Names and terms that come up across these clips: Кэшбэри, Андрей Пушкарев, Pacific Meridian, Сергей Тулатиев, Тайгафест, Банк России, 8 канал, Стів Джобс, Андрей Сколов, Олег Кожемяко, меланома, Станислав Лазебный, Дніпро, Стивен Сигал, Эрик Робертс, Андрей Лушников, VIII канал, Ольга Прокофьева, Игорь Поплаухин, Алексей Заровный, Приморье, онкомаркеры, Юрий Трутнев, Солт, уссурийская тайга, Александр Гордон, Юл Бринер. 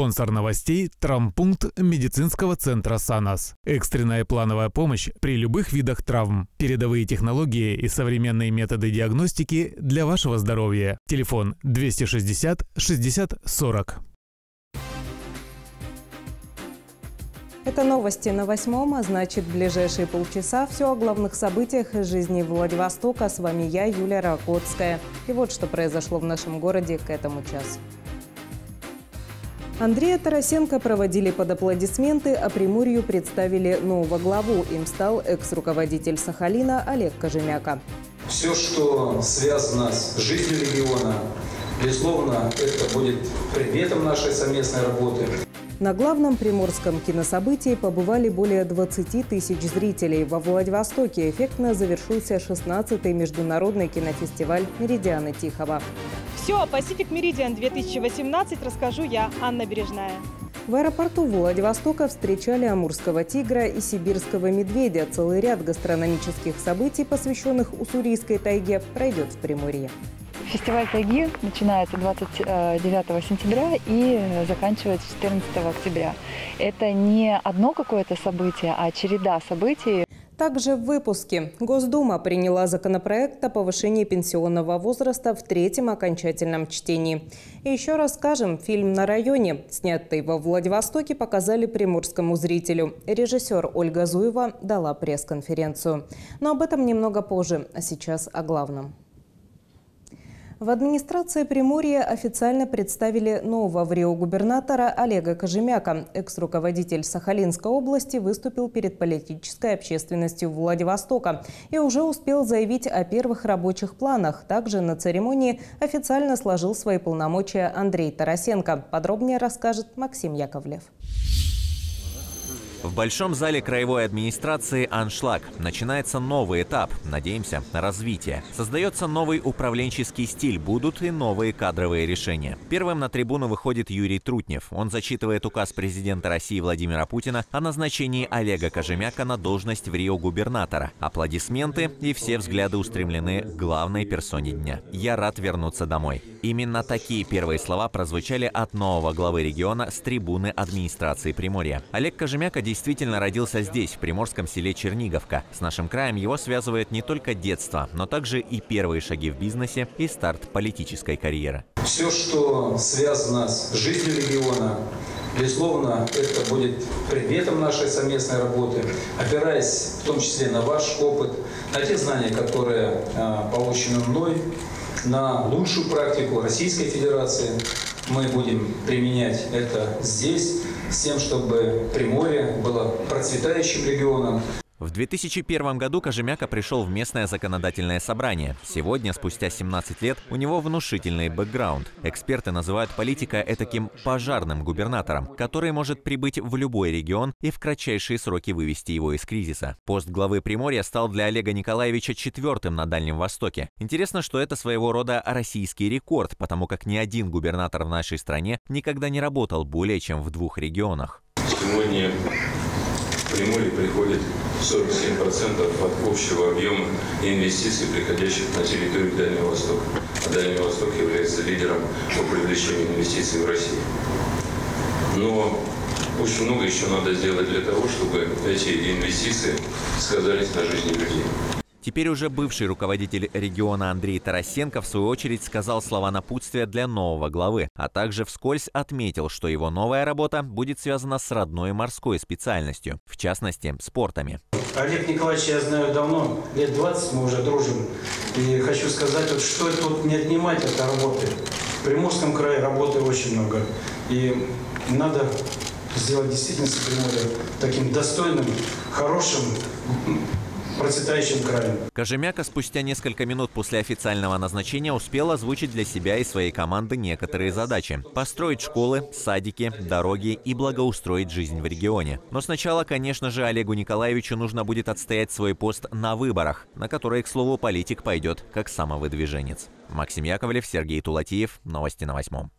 Спонсор новостей – травмпункт медицинского центра «САНАС». Экстренная плановая помощь при любых видах травм. Передовые технологии и современные методы диагностики для вашего здоровья. Телефон 260 60 40. Это новости на 8-м, а значит, в ближайшие полчаса все о главных событиях из жизни Владивостока. С вами я, Юлия Ракотская. И вот что произошло в нашем городе к этому часу. Андрея Тарасенко проводили под аплодисменты, а Приморью представили нового главу. Им стал экс-руководитель Сахалина Олег Кожемяко. Все, что связано с жизнью региона, безусловно, это будет предметом нашей совместной работы. На главном приморском кинособытии побывали более 20 тысяч зрителей. Во Владивостоке эффектно завершился 16-й международный кинофестиваль «Меридианы Тихого». Все о Pacific Meridian 2018 расскажу я, Анна Бережная. В аэропорту Владивостока встречали амурского тигра и сибирского медведя. Целый ряд гастрономических событий, посвященных уссурийской тайге, пройдет в Приморье. Фестиваль тайги начинается 29 сентября и заканчивается 14 октября. Это не одно какое-то событие, а череда событий. Также в выпуске. Госдума приняла законопроект о повышении пенсионного возраста в третьем окончательном чтении. И еще раз скажем, фильм «На районе», снятый во Владивостоке, показали приморскому зрителю. Режиссер Ольга Зуева дала пресс-конференцию. Но об этом немного позже, а сейчас о главном. В администрации Приморья официально представили нового врио-губернатора Олега Кожемяко. Экс-руководитель Сахалинской области выступил перед политической общественностью Владивостока и уже успел заявить о первых рабочих планах. Также на церемонии официально сложил свои полномочия Андрей Тарасенко. Подробнее расскажет Максим Яковлев. В Большом зале краевой администрации аншлаг. Начинается новый этап, надеемся, развития. Создается новый управленческий стиль, будут и новые кадровые решения. Первым на трибуну выходит Юрий Трутнев. Он зачитывает указ президента России Владимира Путина о назначении Олега Кожемяко на должность врио-губернатора. Аплодисменты и все взгляды устремлены к главной персоне дня. «Я рад вернуться домой». Именно такие первые слова прозвучали от нового главы региона с трибуны администрации Приморья. Олег Кожемяко действительно родился здесь, в приморском селе Черниговка. С нашим краем его связывает не только детство, но также и первые шаги в бизнесе и старт политической карьеры. Все, что связано с жизнью региона, безусловно, это будет предметом нашей совместной работы, опираясь в том числе на ваш опыт, на те знания, которые получены мной, на лучшую практику Российской Федерации. Мы будем применять это здесь, с тем, чтобы Приморье было процветающим регионом. В 2001 году Кожемяко пришел в местное законодательное собрание. Сегодня, спустя 17 лет, у него внушительный бэкграунд. Эксперты называют политика этаким пожарным губернатором, который может прибыть в любой регион и в кратчайшие сроки вывести его из кризиса. Пост главы Приморья стал для Олега Николаевича четвертым на Дальнем Востоке. Интересно, что это своего рода российский рекорд, потому как ни один губернатор в нашей стране никогда не работал более чем в двух регионах. Сегодня в Приморье приходит 47% от общего объема инвестиций, приходящих на территорию Дальнего Востока. А Дальний Восток является лидером по привлечению инвестиций в Россию. Но очень много еще надо сделать для того, чтобы эти инвестиции сказались на жизни людей. Теперь уже бывший руководитель региона Андрей Тарасенко в свою очередь сказал слова напутствия для нового главы, а также вскользь отметил, что его новая работа будет связана с родной морской специальностью, в частности, спортами. Олег Николаевич я знаю давно, лет 20 мы уже дружим. И хочу сказать, вот, что тут не отнимать от работы. В Приморском крае работы очень много. И надо сделать действительно Приморье таким достойным, хорошим, процветающим краем. Кожемяко спустя несколько минут после официального назначения успел озвучить для себя и своей команды некоторые задачи. Построить школы, садики, дороги и благоустроить жизнь в регионе. Но сначала, конечно же, Олегу Николаевичу нужно будет отстоять свой пост на выборах, на которые, к слову, политик пойдет как самовыдвиженец. Максим Яковлев, Сергей Тулатиев. Новости на 8-м.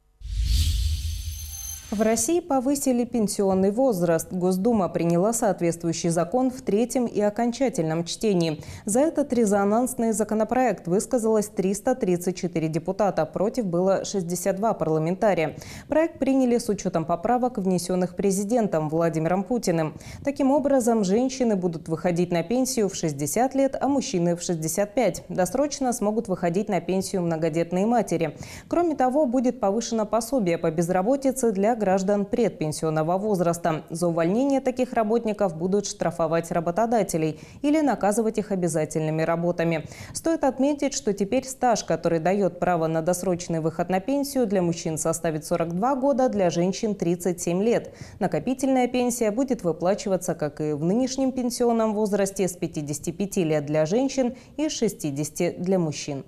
В России повысили пенсионный возраст. Госдума приняла соответствующий закон в третьем и окончательном чтении. За этот резонансный законопроект высказалось 334 депутата, против было 62 парламентария. Проект приняли с учетом поправок, внесенных президентом Владимиром Путиным. Таким образом, женщины будут выходить на пенсию в 60 лет, а мужчины в 65. Досрочно смогут выходить на пенсию многодетные матери. Кроме того, будет повышено пособие по безработице для граждан предпенсионного возраста. За увольнение таких работников будут штрафовать работодателей или наказывать их обязательными работами. Стоит отметить, что теперь стаж, который дает право на досрочный выход на пенсию, для мужчин составит 42 года, для женщин – 37 лет. Накопительная пенсия будет выплачиваться, как и в нынешнем пенсионном возрасте, с 55 лет для женщин и 60 для мужчин.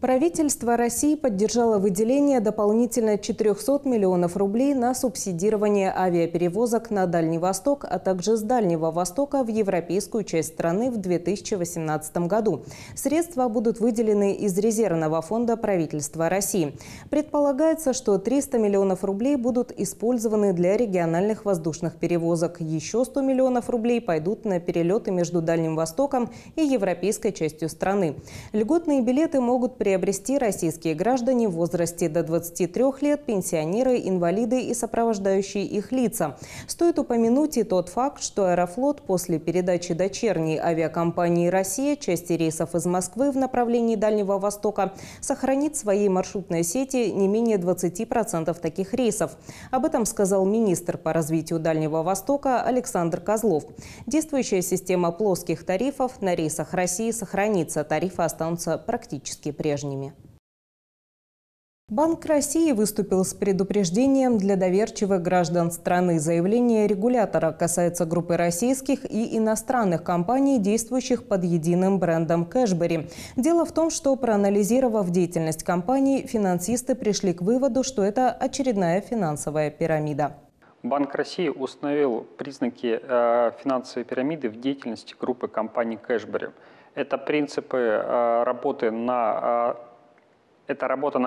Правительство России поддержало выделение дополнительно 400 миллионов рублей на субсидирование авиаперевозок на Дальний Восток, а также с Дальнего Востока в европейскую часть страны в 2018 году. Средства будут выделены из резервного фонда правительства России. Предполагается, что 300 миллионов рублей будут использованы для региональных воздушных перевозок. Еще 100 миллионов рублей пойдут на перелеты между Дальним Востоком и европейской частью страны. Льготные билеты могут приобрести российские граждане в возрасте до 23 лет, пенсионеры, инвалиды и сопровождающие их лица. Стоит упомянуть и тот факт, что Аэрофлот после передачи дочерней авиакомпании «Россия» части рейсов из Москвы в направлении Дальнего Востока сохранит в своей маршрутной сети не менее 20% таких рейсов. Об этом сказал министр по развитию Дальнего Востока Александр Козлов. Действующая система плоских тарифов на рейсах России сохранится, тарифы останутся практически прежними. Банк России выступил с предупреждением для доверчивых граждан страны. Заявление регулятора касается группы российских и иностранных компаний, действующих под единым брендом «Кэшбэри». Дело в том, что, проанализировав деятельность компаний, финансисты пришли к выводу, что это очередная финансовая пирамида. Банк России установил признаки финансовой пирамиды в деятельности группы компаний «Кэшбэри». Это принципы работа на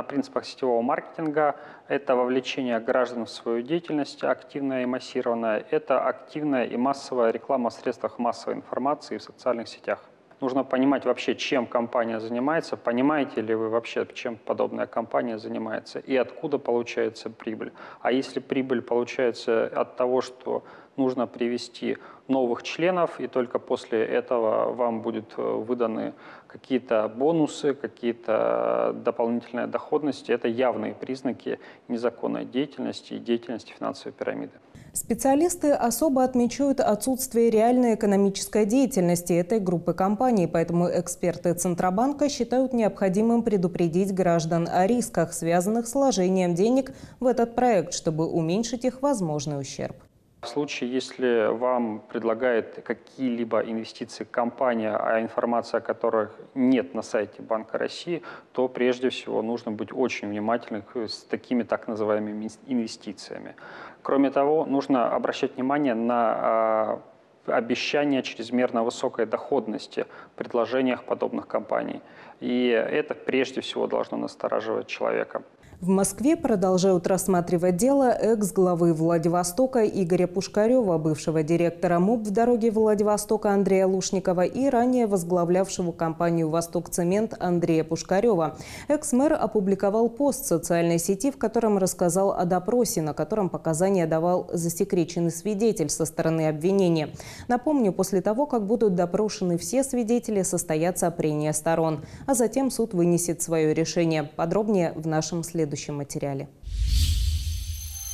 принципах сетевого маркетинга, это вовлечение граждан в свою деятельность активное и массированное, это активная и массовая реклама в средствах массовой информации и в социальных сетях. Нужно понимать вообще, чем компания занимается, понимаете ли вы вообще, чем подобная компания занимается и откуда получается прибыль. А если прибыль получается от того, что нужно привести новых членов, и только после этого вам будут выданы какие-то бонусы, какие-то дополнительные доходности. Это явные признаки незаконной деятельности и деятельности финансовой пирамиды. Специалисты особо отмечают отсутствие реальной экономической деятельности этой группы компаний, поэтому эксперты Центробанка считают необходимым предупредить граждан о рисках, связанных с вложением денег в этот проект, чтобы уменьшить их возможный ущерб. В случае, если вам предлагает какие-либо инвестиции компания, а информация о которых нет на сайте Банка России, то прежде всего нужно быть очень внимательным с такими так называемыми инвестициями. Кроме того, нужно обращать внимание на обещания чрезмерно высокой доходности в предложениях подобных компаний. И это прежде всего должно настораживать человека. В Москве продолжают рассматривать дело экс-главы Владивостока Игоря Пушкарева, бывшего директора МУП в дороге Владивостока Андрея Лушникова и ранее возглавлявшего компанию «Восток-цемент» Андрея Пушкарева. Экс-мэр опубликовал пост в социальной сети, в котором рассказал о допросе, на котором показания давал засекреченный свидетель со стороны обвинения. Напомню, после того, как будут допрошены все свидетели, состоятся прения сторон, а затем суд вынесет свое решение. Подробнее в нашем следующем материале.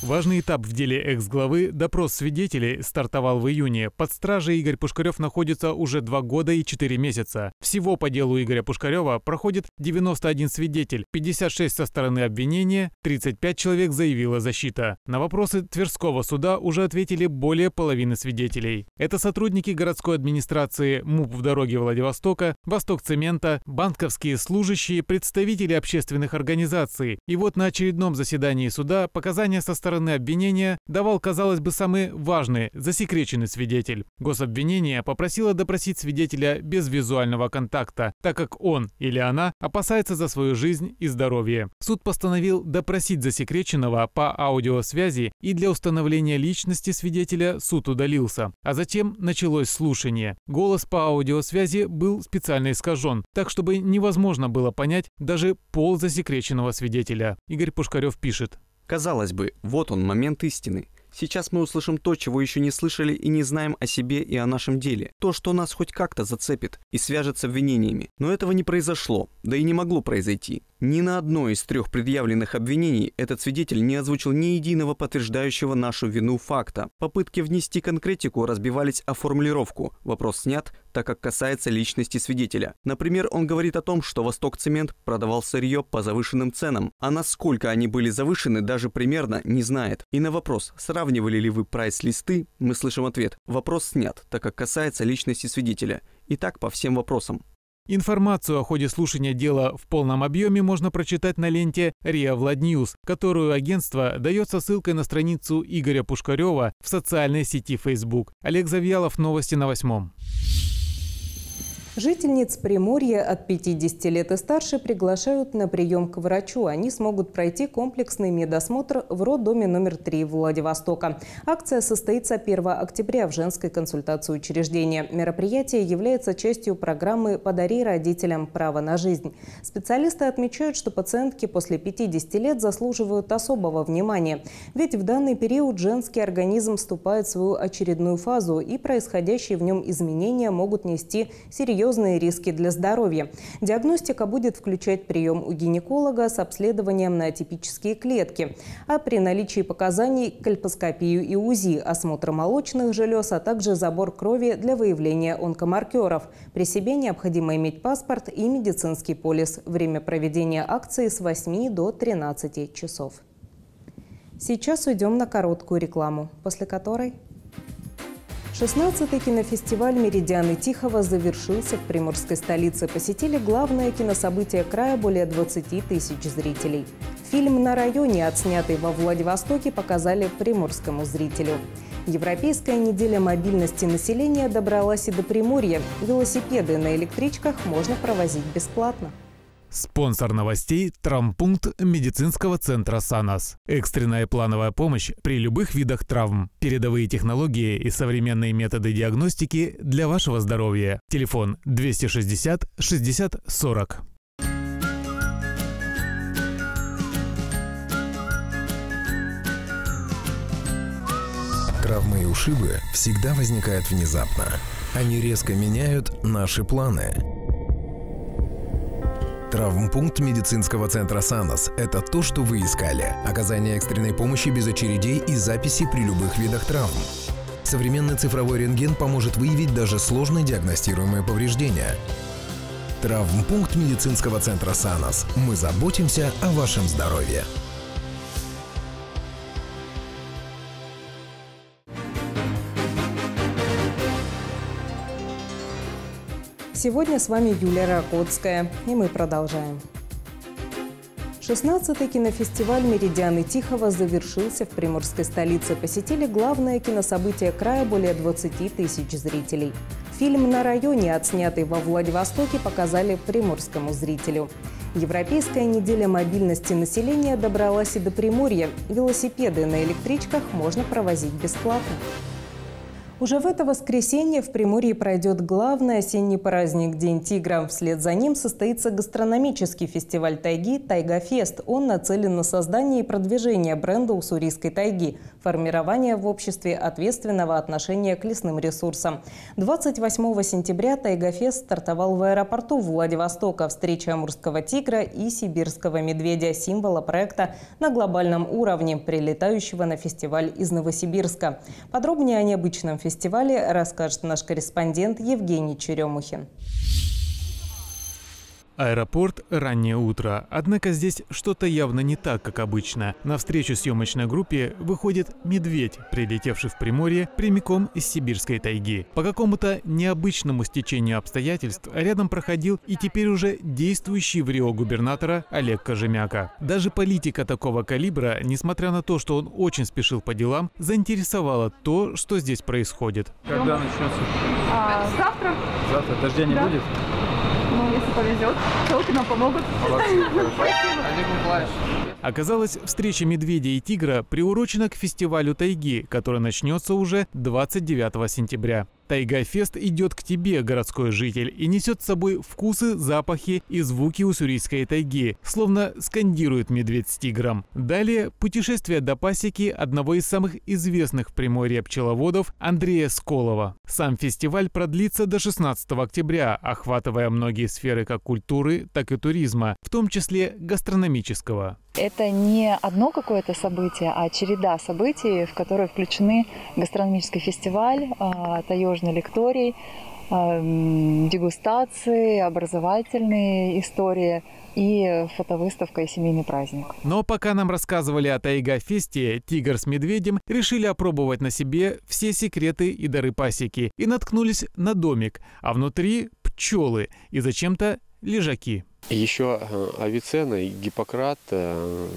Важный этап в деле экс-главы – допрос свидетелей – стартовал в июне. Под стражей Игорь Пушкарев находится уже 2 года и 4 месяца. Всего по делу Игоря Пушкарева проходит 91 свидетель, 56 со стороны обвинения, 35 человек заявила защита. На вопросы Тверского суда уже ответили более половины свидетелей. Это сотрудники городской администрации, МУП в дороге Владивостока, Восток-цемента, банковские служащие, представители общественных организаций. И вот на очередном заседании суда показания со стороны стороны обвинения давал, казалось бы, самый важный – засекреченный свидетель. Гособвинение попросило допросить свидетеля без визуального контакта, так как он или она опасается за свою жизнь и здоровье. Суд постановил допросить засекреченного по аудиосвязи, и для установления личности свидетеля суд удалился. А затем началось слушание. Голос по аудиосвязи был специально искажен, так чтобы невозможно было понять даже пол засекреченного свидетеля. Игорь Пушкарев пишет. Казалось бы, вот он, момент истины. Сейчас мы услышим то, чего еще не слышали и не знаем о себе и о нашем деле. То, что нас хоть как-то зацепит и свяжет с обвинениями. Но этого не произошло, да и не могло произойти. Ни на одно из трех предъявленных обвинений этот свидетель не озвучил ни единого подтверждающего нашу вину факта. Попытки внести конкретику разбивались о формулировку. Вопрос снят, так как касается личности свидетеля. Например, он говорит о том, что «Восток-цемент» продавал сырье по завышенным ценам, а насколько они были завышены, даже примерно не знает. И на вопрос «Сравнивали ли вы прайс-листы?» мы слышим ответ «Вопрос снят, так как касается личности свидетеля». И так по всем вопросам. Информацию о ходе слушания дела в полном объеме можно прочитать на ленте RIA Vladnews, которую агентство дает со ссылкой на страницу Игоря Пушкарева в социальной сети Facebook. Олег Завьялов, новости на Восьмом. Жительниц Приморья от 50 лет и старше приглашают на прием к врачу. Они смогут пройти комплексный медосмотр в роддоме номер 3 Владивостока. Акция состоится 1 октября в женской консультации учреждения. Мероприятие является частью программы «Подари родителям право на жизнь». Специалисты отмечают, что пациентки после 50 лет заслуживают особого внимания. Ведь в данный период женский организм вступает в свою очередную фазу, и происходящие в нем изменения могут нести серьезные риски для здоровья. Диагностика будет включать прием у гинеколога с обследованием на атипические клетки, а при наличии показаний – кольпоскопию и УЗИ, осмотр молочных желез, а также забор крови для выявления онкомаркеров. При себе необходимо иметь паспорт и медицинский полис. Время проведения акции с 8 до 13 часов. Сейчас уйдем на короткую рекламу, после которой… 16-й кинофестиваль «Меридианы Тихого» завершился в приморской столице. Посетили главное кинособытие края более 20 тысяч зрителей. Фильм «На районе», отснятый во Владивостоке, показали приморскому зрителю. Европейская неделя мобильности населения добралась и до Приморья. Велосипеды на электричках можно провозить бесплатно. Спонсор новостей – травмпункт медицинского центра «САНАС». Экстренная плановая помощь при любых видах травм. Передовые технологии и современные методы диагностики для вашего здоровья. Телефон 260 60 40. Травмы и ушибы всегда возникают внезапно. Они резко меняют наши планы. Травмпункт медицинского центра «САНАС» – это то, что вы искали. Оказание экстренной помощи без очередей и записи при любых видах травм. Современный цифровой рентген поможет выявить даже сложно диагностируемые повреждения. Травмпункт медицинского центра «САНАС». Мы заботимся о вашем здоровье. Сегодня с вами Юлия Ракотская, и мы продолжаем. 16-й кинофестиваль «Меридианы Тихого» завершился в приморской столице. Посетили главное кинособытие края более 20 тысяч зрителей. Фильм «На районе», отснятый во Владивостоке, показали приморскому зрителю. Европейская неделя мобильности населения добралась и до Приморья. Велосипеды на электричках можно провозить бесплатно. Уже в это воскресенье в Приморье пройдет главный осенний праздник – День тигра. Вслед за ним состоится гастрономический фестиваль тайги «Тайгафест». Он нацелен на создание и продвижение бренда уссурийской тайги, формирование в обществе ответственного отношения к лесным ресурсам. 28 сентября «Тайгафест» стартовал в аэропорту Владивостока. Встреча амурского тигра и сибирского медведя – символа проекта на глобальном уровне, прилетающего на фестиваль из Новосибирска. Подробнее о необычном фестивале расскажет наш корреспондент Евгений Черемухин. Аэропорт – раннее утро. Однако здесь что-то явно не так, как обычно. На встречу съемочной группе выходит медведь, прилетевший в Приморье прямиком из сибирской тайги. По какому-то необычному стечению обстоятельств рядом проходил и теперь уже действующий в Рио губернатора Олег Кожемяко. Даже политика такого калибра, несмотря на то, что он очень спешил по делам, заинтересовала то, что здесь происходит. Когда начнется? Завтра. Завтра дождя не будет? Ну, если повезет, толки нам помогут. Оказалось, встреча медведя и тигра приурочена к фестивалю тайги, который начнется уже 29 сентября. Тайгафест идет к тебе, городской житель, и несет с собой вкусы, запахи и звуки уссурийской тайги, словно скандирует медведь с тигром. Далее путешествие до пасеки одного из самых известных в Приморье пчеловодов Андрея Сколова. Сам фестиваль продлится до 16 октября, охватывая многие сферы как культуры, так и туризма, в том числе гастрономического. Это не одно какое-то событие, а череда событий, в которые включены гастрономический фестиваль, таежный лекторий, дегустации, образовательные истории и фотовыставка и семейный праздник. Но пока нам рассказывали о Тайгафесте, тигр с медведем решили опробовать на себе все секреты и дары пасеки и наткнулись на домик, а внутри пчелы и зачем-то лежаки. Еще Авиценна и Гиппократ в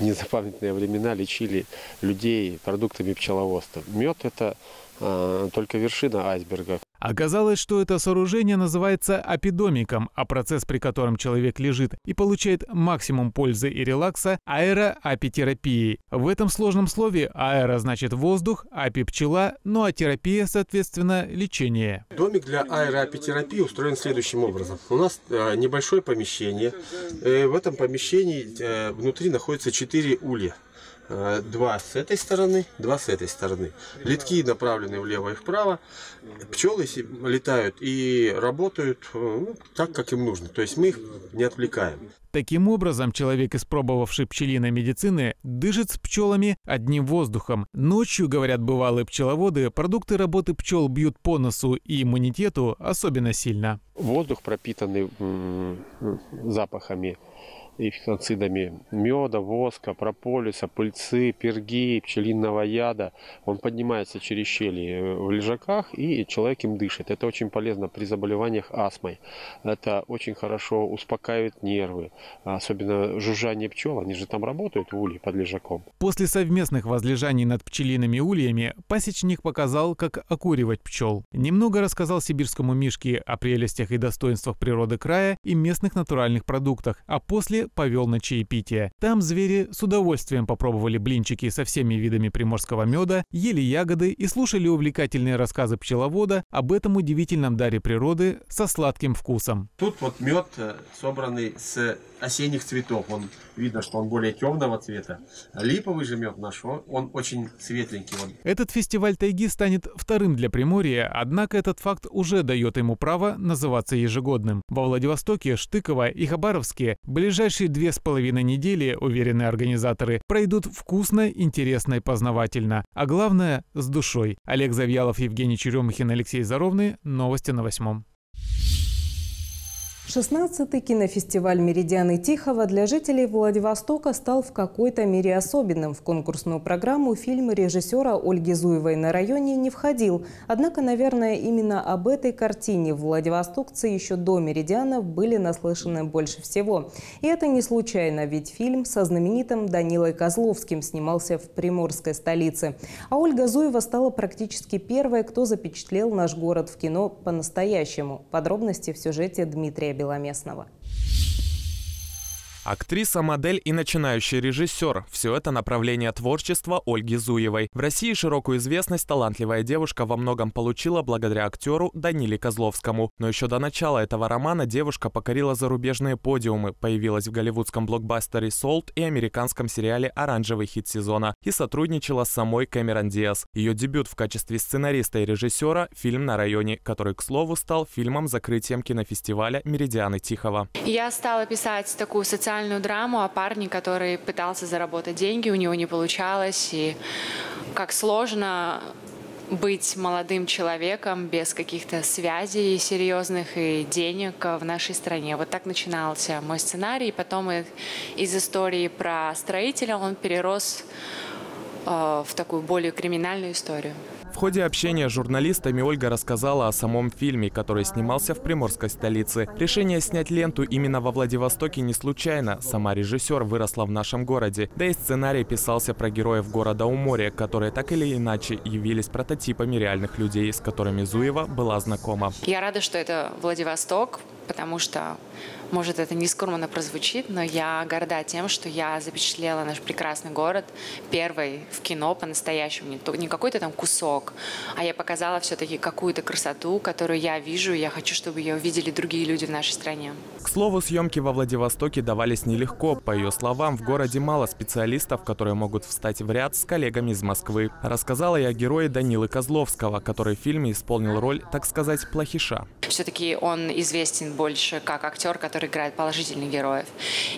незапамятные времена лечили людей продуктами пчеловодства. Мед – это только вершина айсберга. Оказалось, что это сооружение называется апидомиком, а процесс, при котором человек лежит и получает максимум пользы и релакса – аэроапитерапией. В этом сложном слове аэро значит воздух, апи – пчела, ну а терапия, соответственно, лечение. Домик для аэроапитерапии устроен следующим образом. У нас небольшое помещение. В этом помещении внутри находятся 4 улья. 2 с этой стороны, 2 с этой стороны. Литки направлены влево и вправо. Пчелы летают и работают так, как им нужно. То есть мы их не отвлекаем. Таким образом, человек, испробовавший пчелиной медицины, дышит с пчелами одним воздухом. Ночью, говорят бывалые пчеловоды, продукты работы пчел бьют по носу и иммунитету особенно сильно. Воздух, пропитанный запахами и фитонцидами меда, воска, прополиса, пыльцы, перги, пчелиного яда. Он поднимается через щели в лежаках, и человек им дышит. Это очень полезно при заболеваниях астмой. Это очень хорошо успокаивает нервы. Особенно жужжание пчел, они же там работают в улье под лежаком. После совместных возлежаний над пчелиными ульями пасечник показал, как окуривать пчел. Немного рассказал сибирскому Мишке о прелестях и достоинствах природы края и местных натуральных продуктах, а после повел на чаепитие. Там звери с удовольствием попробовали блинчики со всеми видами приморского меда, ели ягоды и слушали увлекательные рассказы пчеловода об этом удивительном даре природы со сладким вкусом. Тут вот мед, собранный с осенних цветов. Он видно, что он более темного цвета. Липовый же мед наш, он очень светленький. Этот фестиваль тайги станет вторым для Приморья, однако этот факт уже дает ему право называться ежегодным. Во Владивостоке, Штыково и Хабаровске ближайшие 2,5 недели, уверены организаторы, пройдут вкусно, интересно и познавательно. А главное, с душой. Олег Завьялов, Евгений Черемухин, Алексей Заровный. Новости на 8-м. 16-й кинофестиваль «Меридианы Тихого» для жителей Владивостока стал в какой-то мере особенным. В конкурсную программу фильм режиссера Ольги Зуевой «На районе» не входил. Однако, наверное, именно об этой картине владивостокцы еще до «Меридианов» были наслышаны больше всего. И это не случайно, ведь фильм со знаменитым Данилой Козловским снимался в приморской столице. А Ольга Зуева стала практически первой, кто запечатлел наш город в кино по-настоящему. Подробности в сюжете Дмитрия Беломестного. Актриса, модель и начинающий режиссер – все это направление творчества Ольги Зуевой. В России широкую известность талантливая девушка во многом получила благодаря актеру Даниле Козловскому. Но еще до начала этого романа девушка покорила зарубежные подиумы, появилась в голливудском блокбастере «Солт» и американском сериале «Оранжевый хит сезона» и сотрудничала с самой Кэмерон Диас. Ее дебют в качестве сценариста и режиссера – фильм «На районе», который, к слову, стал фильмом-закрытием кинофестиваля «Меридианы Тихого». Я стала писать такую социальную драму о парне, который пытался заработать деньги, у него не получалось, и как сложно быть молодым человеком без каких-то связей серьезных и денег в нашей стране. Вот так начинался мой сценарий. Потом из истории про строителя он перерос в такую более криминальную историю. В ходе общения с журналистами Ольга рассказала о самом фильме, который снимался в приморской столице. Решение снять ленту именно во Владивостоке не случайно. Сама режиссер выросла в нашем городе. Да и сценарий писался про героев города у моря, которые так или иначе явились прототипами реальных людей, с которыми Зуева была знакома. Я рада, что это Владивосток, потому что, может, это не скромно прозвучит, но я горда тем, что я запечатлела наш прекрасный город первый в кино по-настоящему. Не какой-то там кусок, а я показала все-таки какую-то красоту, которую я вижу, и я хочу, чтобы ее увидели другие люди в нашей стране. К слову, съемки во Владивостоке давались нелегко. По ее словам, в городе мало специалистов, которые могут встать в ряд с коллегами из Москвы. Рассказала я о герое Данилы Козловского, который в фильме исполнил роль, так сказать, плохиша. Все-таки он известен больше как актер, который играет положительных героев.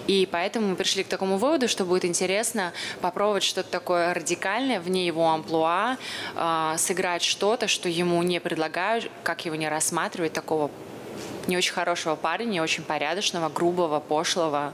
И поэтому мы пришли к такому выводу, что будет интересно попробовать что-то такое радикальное вне его амплуа, сыграть что-то, что ему не предлагают, как его не рассматривают, такого не очень хорошего парня, не очень порядочного, грубого, пошлого.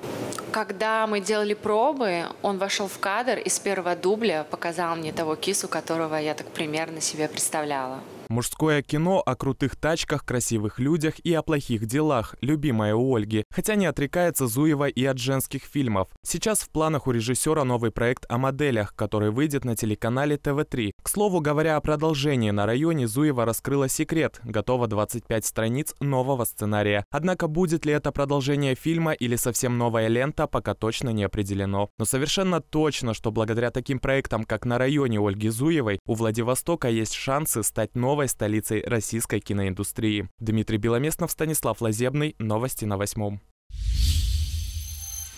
Когда мы делали пробы, он вошел в кадр и с первого дубля показал мне того кису, которого я так примерно себе представляла. Мужское кино о крутых тачках, красивых людях и о плохих делах – любимая у Ольги. Хотя не отрекается Зуева и от женских фильмов. Сейчас в планах у режиссера новый проект о моделях, который выйдет на телеканале ТВ3. К слову говоря, о продолжении «На районе» Зуева раскрыла секрет. Готово 25 страниц нового сценария. Однако будет ли это продолжение фильма или совсем новая лента, пока точно не определено. Но совершенно точно, что благодаря таким проектам, как «На районе» Ольги Зуевой, у Владивостока есть шансы стать новой столицей российской киноиндустрии. Дмитрий Беломестнов, Станислав Лазебный. Новости на Восьмом.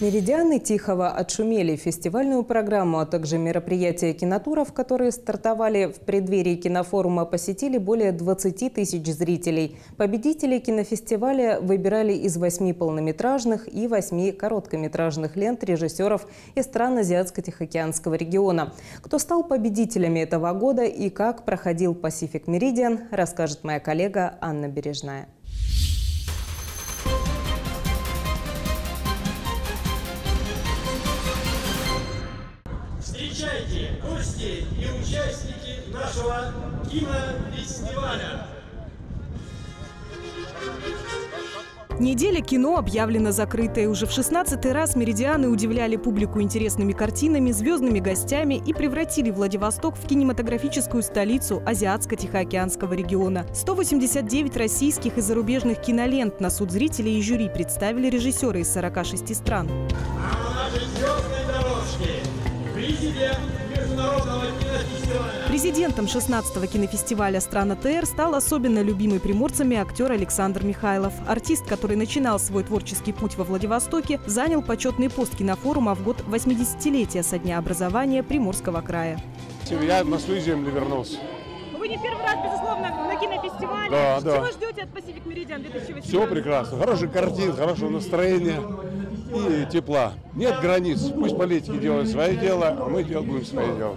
«Меридианы Тихого» отшумели фестивальную программу, а также мероприятия кинотуров, которые стартовали в преддверии кинофорума, посетили более 20 тысяч зрителей. Победителей кинофестиваля выбирали из 8 полнометражных и 8 короткометражных лент режиссеров из стран Азиатско-Тихоокеанского региона. Кто стал победителями этого года и как проходил Pacific Meridian, расскажет моя коллега Анна Бережная. Встречайте, гости и участники нашего кинофестиваля! Неделя кино объявлена закрытой. Уже в 16-й раз меридианы удивляли публику интересными картинами, звездными гостями и превратили Владивосток в кинематографическую столицу Азиатско-Тихоокеанского региона. 189 российских и зарубежных кинолент на суд зрителей и жюри представили режиссеры из 46 стран. Президентом 16-го кинофестиваля стран АТР стал особенно любимый приморцами актер Александр Михайлов. Артист, который начинал свой творческий путь во Владивостоке, занял почетный пост кинофорума в год 80-летия со дня образования Приморского края. Я на свою землю вернулся. Вы не первый раз, безусловно, на кинофестивале. Да, Чего ждете от Pacific Meridian 2018? Все прекрасно. Хороший картин, хорошего настроения и тепла. Нет границ. Пусть политики делают свое дело, а мы делаем свое дело.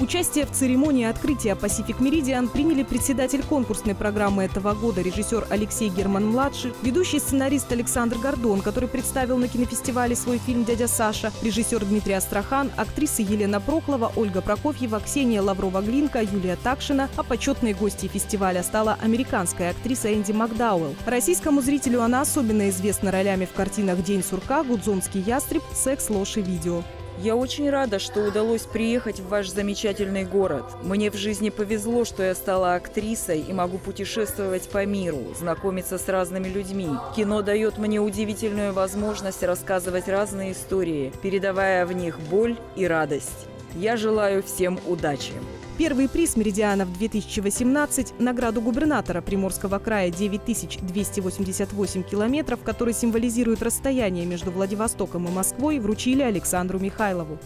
Участие в церемонии открытия Pacific Meridian приняли председатель конкурсной программы этого года, режиссер Алексей Герман-младший, ведущий сценарист Александр Гордон, который представил на кинофестивале свой фильм «Дядя Саша», режиссер Дмитрий Астрахан, актрисы Елена Прохлова, Ольга Прокофьева, Ксения Лаврова-Глинка, Юлия Такшина, а почетной гостьей фестиваля стала американская актриса Энди Макдауэлл. Российскому зрителю она особенно известна ролями в картинах «День сурка», «Гудзонский ястреб», «Секс, ложь и видео». Я очень рада, что удалось приехать в ваш замечательный город. Мне в жизни повезло, что я стала актрисой и могу путешествовать по миру, знакомиться с разными людьми. Кино дает мне удивительную возможность рассказывать разные истории, передавая в них боль и радость. Я желаю всем удачи. Первый приз «Меридианов 2018» – награду губернатора Приморского края 9288 километров, который символизирует расстояние между Владивостоком и Москвой, вручили Александру Михайлову.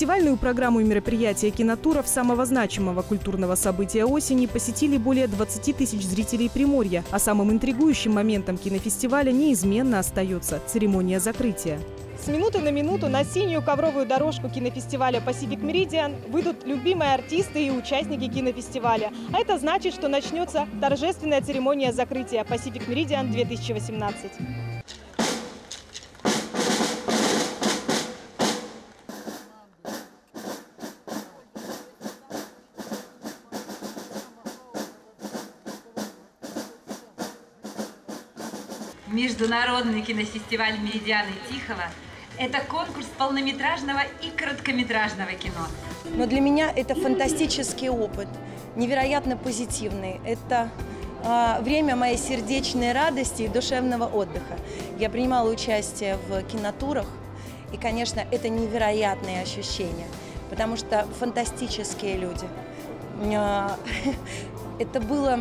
Фестивальную программу мероприятия кинотуров самого значимого культурного события осени посетили более 20 тысяч зрителей Приморья. А самым интригующим моментом кинофестиваля неизменно остается церемония закрытия. С минуты на минуту на синюю ковровую дорожку кинофестиваля Pacific Meridian выйдут любимые артисты и участники кинофестиваля. А это значит, что начнется торжественная церемония закрытия Pacific Meridian 2018. Международный кинофестиваль «Меридианы Тихого» – это конкурс полнометражного и короткометражного кино. Но для меня это фантастический опыт, невероятно позитивный. Это время моей сердечной радости и душевного отдыха. Я принимала участие в кинотурах, и, конечно, это невероятные ощущения, потому что фантастические люди. Это было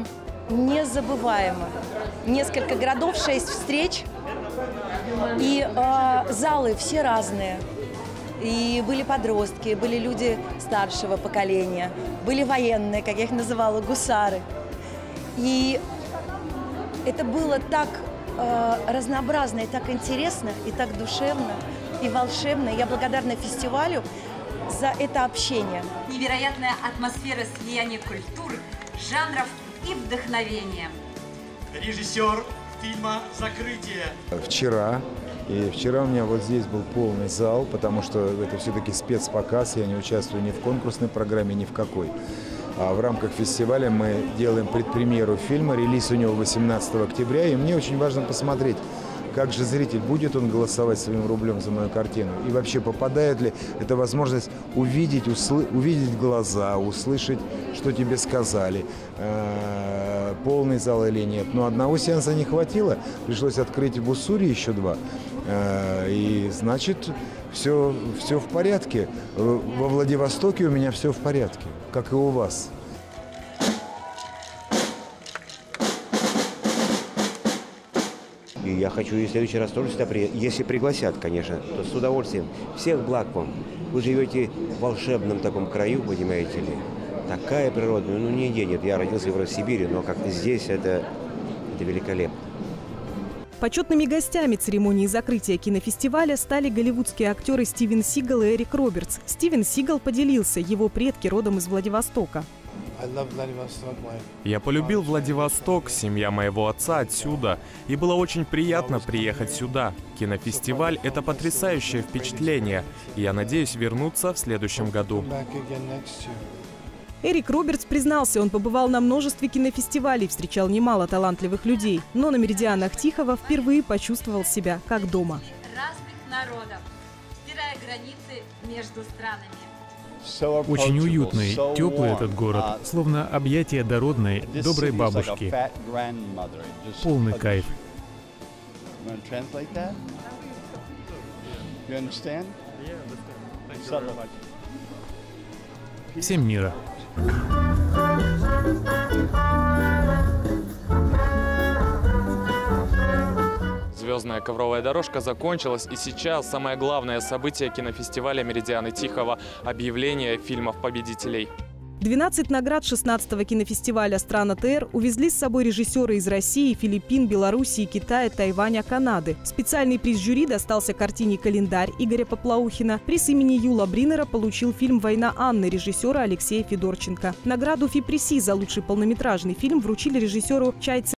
незабываемо. Несколько городов, 6 встреч, и залы все разные. И были подростки, были люди старшего поколения, были военные, как я их называла, гусары. И это было так разнообразно, и так интересно, и так душевно, и волшебно. Я благодарна фестивалю за это общение. Невероятная атмосфера слияния культур, жанров и вдохновение. Режиссер фильма «Закрытие». Вчера у меня вот здесь был полный зал, потому что это все-таки спецпоказ, я не участвую ни в конкурсной программе, ни в какой. А в рамках фестиваля мы делаем предпремьеру фильма, релиз у него 18 октября, и мне очень важно посмотреть, как же зритель, будет он голосовать своим рублем за мою картину? И вообще, попадает ли эта возможность увидеть, увидеть глаза, услышать, что тебе сказали, полный зал или нет? Но одного сеанса не хватило, пришлось открыть в Уссури еще два. И значит, все в порядке. Во Владивостоке у меня все в порядке, как и у вас. Я хочу и в следующий раз тоже сюда приехать. Если пригласят, конечно, то с удовольствием. Всех благ вам. Вы живете в волшебном таком краю, понимаете ли. Такая природа. Ну, нигде нет. Я родился в Россибири, но как здесь это великолепно. Почетными гостями церемонии закрытия кинофестиваля стали голливудские актеры Стивен Сигал и Эрик Робертс. Стивен Сигал поделился, его предки родом из Владивостока. Я полюбил Владивосток, семья моего отца отсюда, и было очень приятно приехать сюда. Кинофестиваль – это потрясающее впечатление. Я надеюсь вернуться в следующем году. Эрик Робертс признался, он побывал на множестве кинофестивалей, встречал немало талантливых людей, но на «Меридианах Тихого» впервые почувствовал себя как дома. Разных народов, стирая границы между странами. Очень уютный, теплый этот город, словно объятия дородной, доброй бабушки. Полный кайф. Всем мира. Звездная ковровая дорожка закончилась, и сейчас самое главное событие кинофестиваля «Меридианы Тихого» – объявление фильмов-победителей. 12 наград 16-го кинофестиваля стран АТР увезли с собой режиссеры из России, Филиппин, Белоруссии, Китая, Тайваня, Канады. Специальный приз жюри достался картине «Календарь» Игоря Поплаухина. Приз имени Юла Бринера получил фильм «Война Анны» режиссера Алексея Федорченко. Награду Фипреси за лучший полнометражный фильм вручили режиссеру Чайце